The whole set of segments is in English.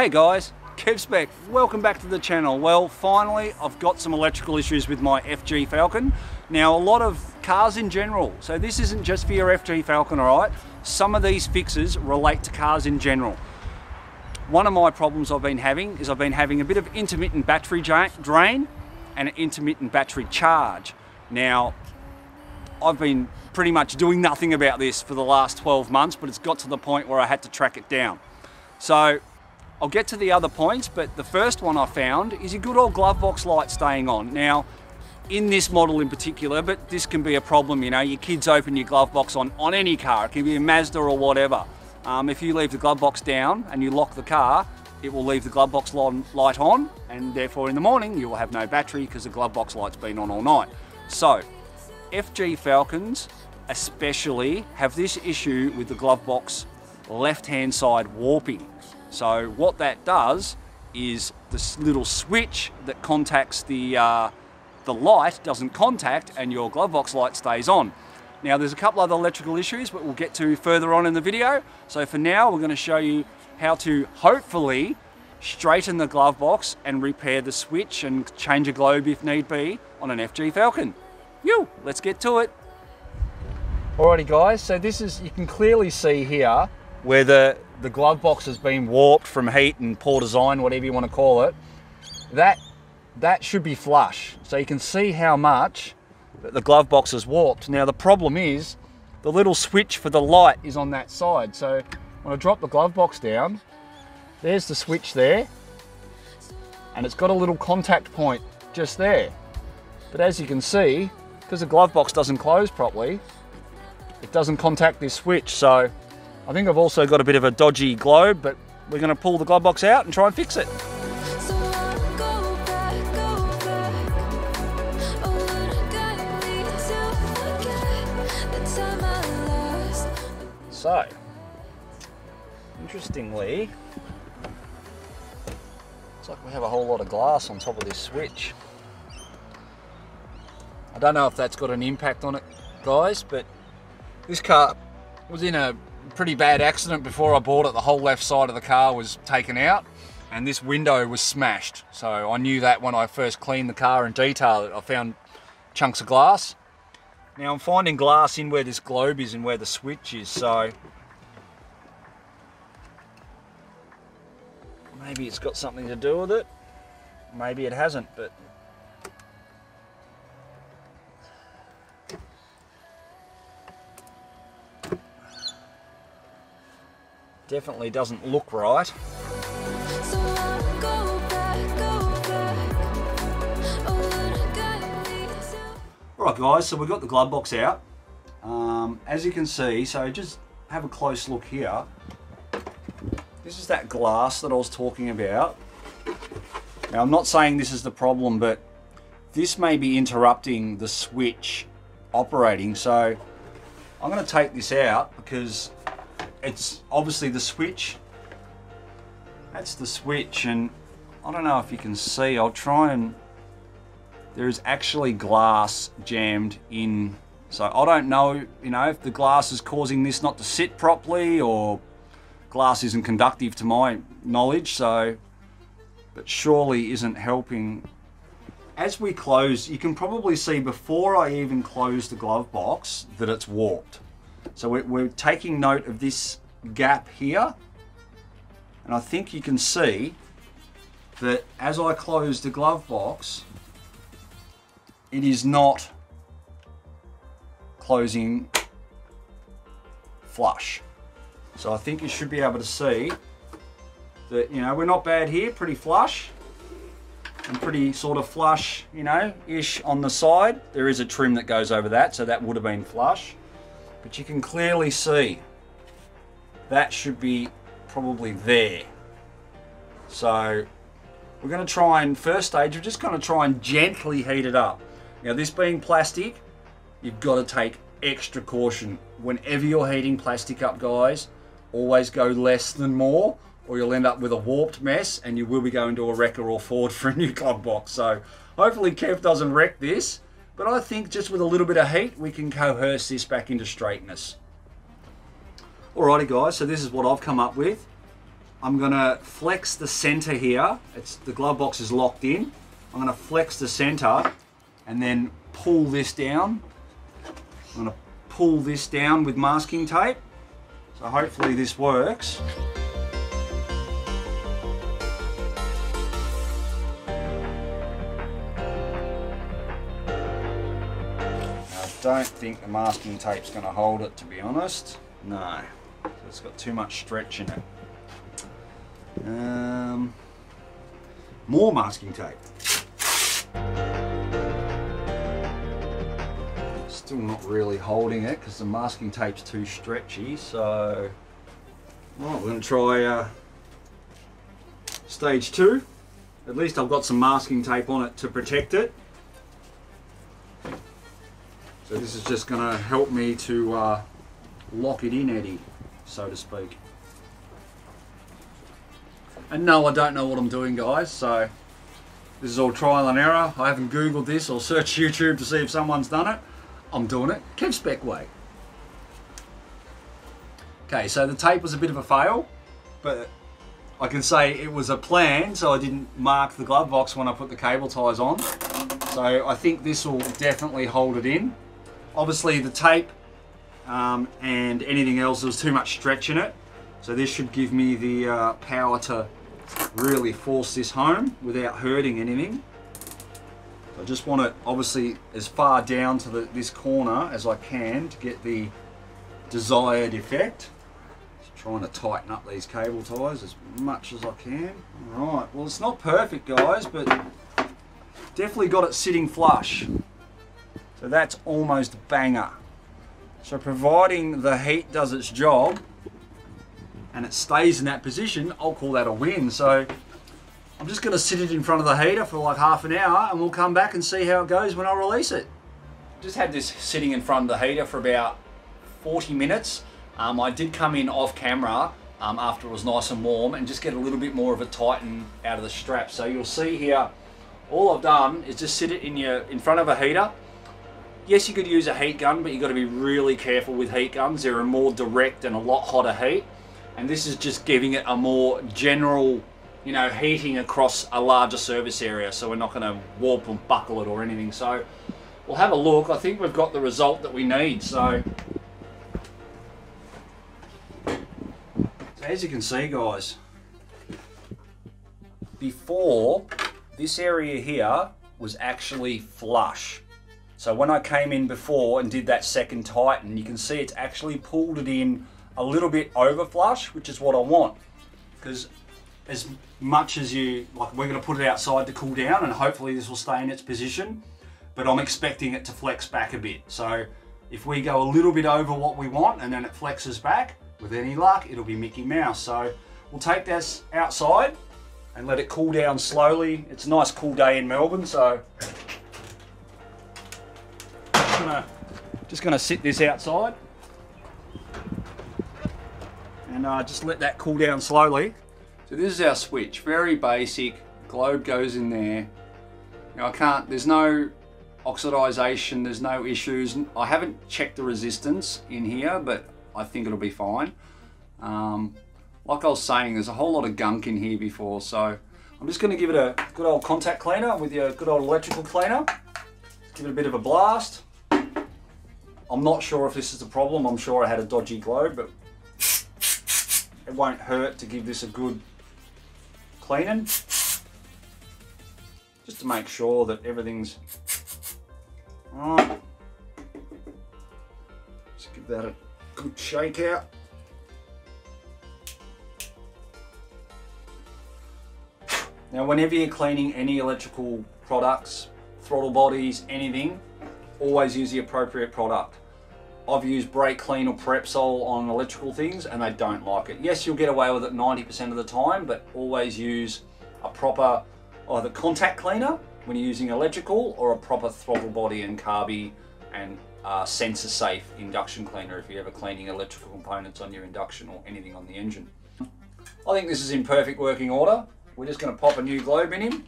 Hey guys, KevSpec, welcome back to the channel. Well, finally, I've got some electrical issues with my FG Falcon. Now, a lot of cars in general, so this isn't just for your FG Falcon, all right? Some of these fixes relate to cars in general. One of my problems I've been having is I've been having a bit of intermittent battery drain and an intermittent battery charge. Now, I've been pretty much doing nothing about this for the last 12 months, but it's got to the point where I had to track it down. So, I'll get to the other points, but the first one I found is your good old glove box light staying on. Now, in this model in particular, but this can be a problem, you know, your kids open your glove box on any car. It can be a Mazda or whatever. If you leave the glove box down and you lock the car, it will leave the glove box light on, and therefore in the morning you will have no battery because the glove box light's been on all night. So, FG Falcons especially have this issue with the glove box left-hand side warping. So what that does is this little switch that contacts the light doesn't contact and your glove box light stays on. Now there's a couple other electrical issues but we'll get to further on in the video. So for now we're going to show you how to hopefully straighten the glove box and repair the switch and change a globe if need be on an FG Falcon. Let's get to it. Alrighty guys, so this is, you can clearly see here where the glove box has been warped from heat and poor design, whatever you want to call it. That should be flush. So you can see how much the glove box is warped. Now the problem is the little switch for the light is on that side. So when I drop the glove box down, there's the switch there. And it's got a little contact point just there. But as you can see, because the glove box doesn't close properly, it doesn't contact this switch. So I think I've also got a bit of a dodgy globe, but we're going to pull the glove box out and try and fix it. So, interestingly, it's like we have a whole lot of glass on top of this switch. I don't know if that's got an impact on it, guys, but this car was in a pretty bad accident before I bought it. The whole left side of the car was taken out and this window was smashed. So I knew that when I first cleaned the car in detail that I found chunks of glass. Now I'm finding glass in where this globe is and where the switch is, so maybe it's got something to do with it. Maybe it hasn't, but definitely doesn't look right. Alright guys, so we've got the glove box out. As you can see, so just have a close look here. This is that glass that I was talking about. Now I'm not saying this is the problem, but this may be interrupting the switch operating. So I'm going to take this out because it's obviously the switch. That's the switch, and I don't know if you can see, I'll try and... there is actually glass jammed in. So I don't know, you know, if the glass is causing this not to sit properly or glass isn't conductive to my knowledge, so... but surely isn't helping. As we close, you can probably see before I even close the glove box that it's warped. So we're taking note of this gap here, and I think you can see that as I close the glove box, it is not closing flush. So I think you should be able to see that, you know, we're not bad here, pretty flush, and pretty sort of flush, you know, ish on the side. There is a trim that goes over that, so that would have been flush. But you can clearly see that should be probably there. So we're going to try and, first stage, we're just going to try and gently heat it up. Now this being plastic, you've got to take extra caution. Whenever you're heating plastic up, guys, always go less than more or you'll end up with a warped mess and you will be going to a wrecker or Ford for a new glove box. So hopefully Kev doesn't wreck this. But I think just with a little bit of heat, we can coerce this back into straightness. Alrighty guys, so this is what I've come up with. I'm going to flex the center here. The glove box is locked in. I'm going to flex the center and then pull this down. I'm going to pull this down with masking tape. So hopefully this works. I don't think the masking tape's going to hold it, to be honest. No, it's got too much stretch in it. More masking tape. Still not really holding it because the masking tape's too stretchy. So, well, we're going to try stage two. At least I've got some masking tape on it to protect it. So this is just going to help me to lock it in, Eddie, so to speak. And no, I don't know what I'm doing, guys, so this is all trial and error. I haven't Googled this or searched YouTube to see if someone's done it. I'm doing it KevSpec way. Okay, so the tape was a bit of a fail, but I can say it was a plan, so I didn't mark the glove box when I put the cable ties on. So I think this will definitely hold it in. Obviously the tape and anything else, there was too much stretch in it. So this should give me the power to really force this home without hurting anything. I just want it obviously as far down to this corner as I can to get the desired effect. Just trying to tighten up these cable ties as much as I can. All right, well, it's not perfect, guys, but definitely got it sitting flush. So that's almost banger. So providing the heat does its job, and it stays in that position, I'll call that a win. So I'm just going to sit it in front of the heater for like half an hour and we'll come back and see how it goes when I release it. Just had this sitting in front of the heater for about 40 minutes. I did come in off camera after it was nice and warm and just get a little bit more of a tighten out of the strap. So you'll see here, all I've done is just sit it in front of a heater. Yes, you could use a heat gun, but you've got to be really careful with heat guns. They're a more direct and a lot hotter heat. And this is just giving it a more general, you know, heating across a larger surface area, so we're not going to warp and buckle it or anything. So we'll have a look. I think we've got the result that we need. So as you can see, guys, before, this area here was actually flush. So when I came in before and did that second tighten, you can see it's actually pulled it in a little bit over flush, which is what I want, because as much as we're going to put it outside to cool down and hopefully this will stay in its position, but I'm expecting it to flex back a bit. So if we go a little bit over what we want and then it flexes back, with any luck, it'll be Mickey Mouse. So we'll take this outside and let it cool down slowly. It's a nice cool day in Melbourne, so just gonna sit this outside and just let that cool down slowly. So this is our switch, very basic. Globe goes in there. Now there's no oxidization, there's no issues. I haven't checked the resistance in here, but I think it'll be fine. Like I was saying, there's a whole lot of gunk in here before, so I'm just gonna give it a good old contact cleaner with your good old electrical cleaner. Give it a bit of a blast. I'm not sure if this is the problem. I'm sure I had a dodgy globe, but it won't hurt to give this a good cleaning, just to make sure that everything's all right. Just give that a good shake out. Now, whenever you're cleaning any electrical products, throttle bodies, anything, always use the appropriate product. I've used brake clean or Prepsol on electrical things and they don't like it. Yes, you'll get away with it 90% of the time, but always use a proper either contact cleaner when you're using electrical or a proper throttle body and carby and sensor safe induction cleaner if you're ever cleaning electrical components on your induction or anything on the engine. I think this is in perfect working order. We're just going to pop a new globe in him,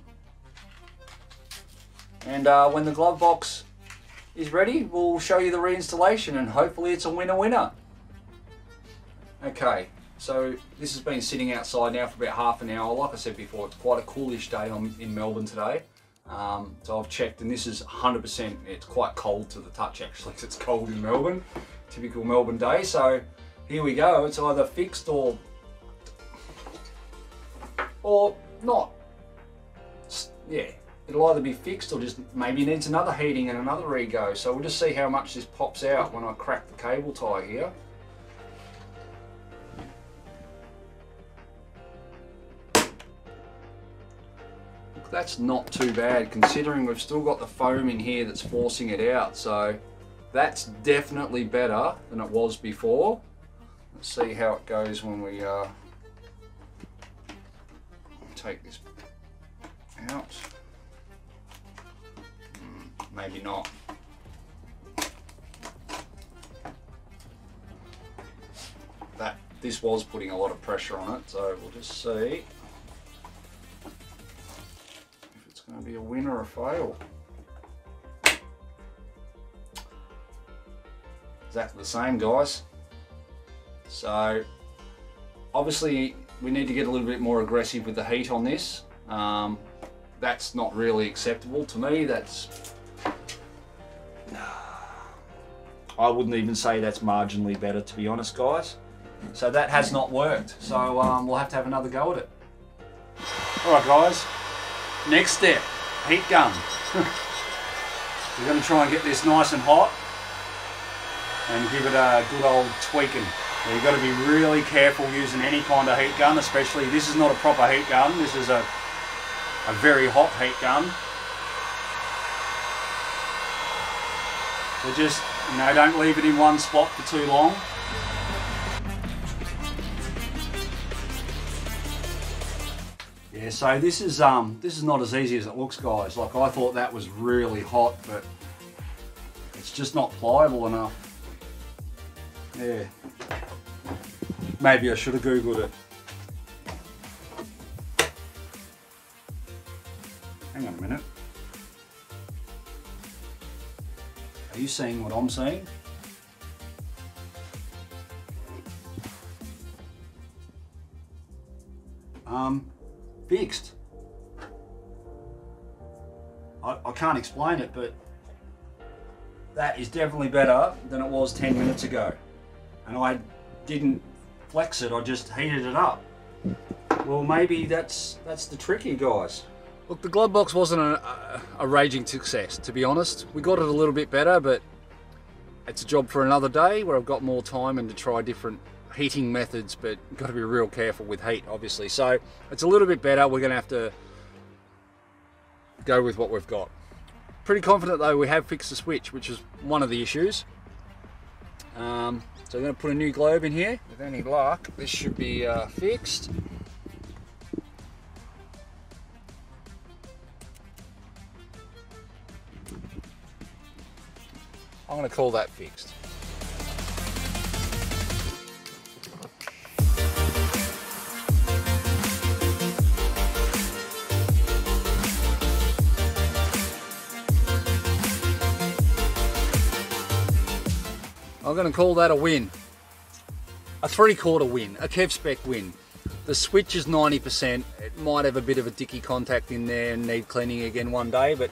and when the glove box is ready, we'll show you the reinstallation and hopefully it's a winner. Okay, So this has been sitting outside now for about half an hour. Like I said before, it's quite a coolish day in Melbourne today. So I've checked, and this is 100%, it's quite cold to the touch actually, because it's cold in Melbourne. Typical Melbourne day, so here we go. It's either fixed or not. Yeah, it'll either be fixed or just maybe needs another heating and another rego. So we'll just see how much this pops out when I crack the cable tie here. That's not too bad, considering we've still got the foam in here that's forcing it out, so that's definitely better than it was before. Let's see how it goes when we take this out. Maybe not. This was putting a lot of pressure on it, so we'll just see. Gonna be a win or a fail. Exactly the same, guys. So obviously we need to get a little bit more aggressive with the heat on this. That's not really acceptable to me. That's, I wouldn't even say that's marginally better, to be honest, guys. So that has not worked. So we'll have to have another go at it. All right, guys. Next step, heat gun. We're going to try and get this nice and hot and give it a good old tweaking. Now you've got to be really careful using any kind of heat gun, especially this is not a proper heat gun. This is a very hot heat gun. So just, you know, don't leave it in one spot for too long. Yeah, so this is not as easy as it looks, guys. Like, I thought that was really hot, but it's just not pliable enough. Yeah, maybe I should have Googled it. Hang on a minute. Are you seeing what I'm seeing? Fixed. I can't explain it, but that is definitely better than it was 10 minutes ago. And I didn't flex it, I just heated it up. Well, maybe that's the trick here, guys. Look, the glove box wasn't a raging success, to be honest. We got it a little bit better, but it's a job for another day where I've got more time and to try different heating methods, but you've got to be real careful with heat, obviously. So it's a little bit better. We're going to have to go with what we've got. Pretty confident though, we have fixed the switch, which is one of the issues. So I'm going to put a new globe in here. With any luck, this should be fixed. I'm going to call that fixed. I'm going to call that a win. A 3/4 win, a KevSpec win. The switch is 90%. It might have a bit of a dicky contact in there and need cleaning again one day, but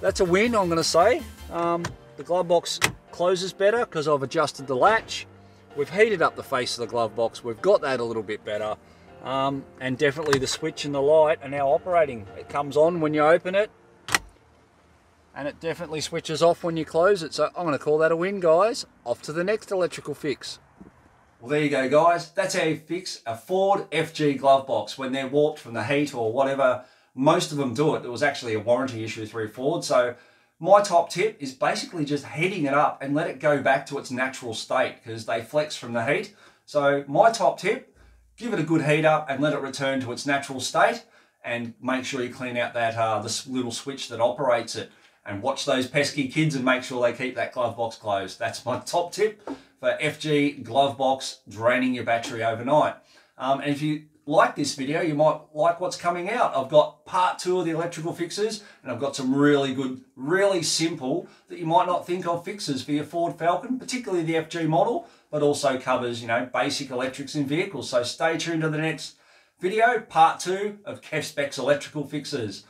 that's a win, I'm going to say. The glove box closes better because I've adjusted the latch. We've heated up the face of the glove box. We've got that a little bit better. And definitely the switch and the light are now operating. It comes on when you open it, and it definitely switches off when you close it. So I'm going to call that a win, guys. Off to the next electrical fix. Well, there you go, guys. That's how you fix a Ford FG glove box when they're warped from the heat or whatever. Most of them do it. There was actually a warranty issue through Ford. So my top tip is basically just heating it up and let it go back to its natural state, because they flex from the heat. So my top tip, give it a good heat up and let it return to its natural state, and make sure you clean out that this little switch that operates it. And watch those pesky kids and make sure they keep that glove box closed. That's my top tip for FG glove box draining your battery overnight. And if you like this video, you might like what's coming out. I've got part 2 of the electrical fixes, and I've got some really good, really simple that you might not think of fixes for your Ford Falcon, particularly the FG model, but also covers, you know, basic electrics in vehicles. So stay tuned to the next video, part 2 of KevSpec's electrical fixes.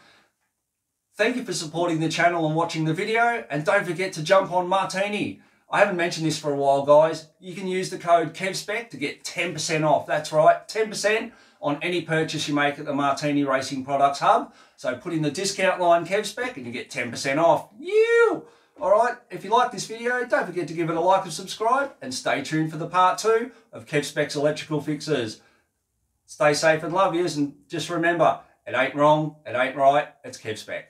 Thank you for supporting the channel and watching the video, and don't forget to jump on Martini. I haven't mentioned this for a while, guys. You can use the code KevSpec to get 10% off. That's right, 10% on any purchase you make at the Martini Racing Products Hub. So put in the discount line KevSpec and you get 10% off. You! All right, if you like this video, don't forget to give it a like and subscribe, and stay tuned for the part 2 of KevSpec's electrical fixes. Stay safe and love yous, and just remember, it ain't wrong, it ain't right, it's KevSpec.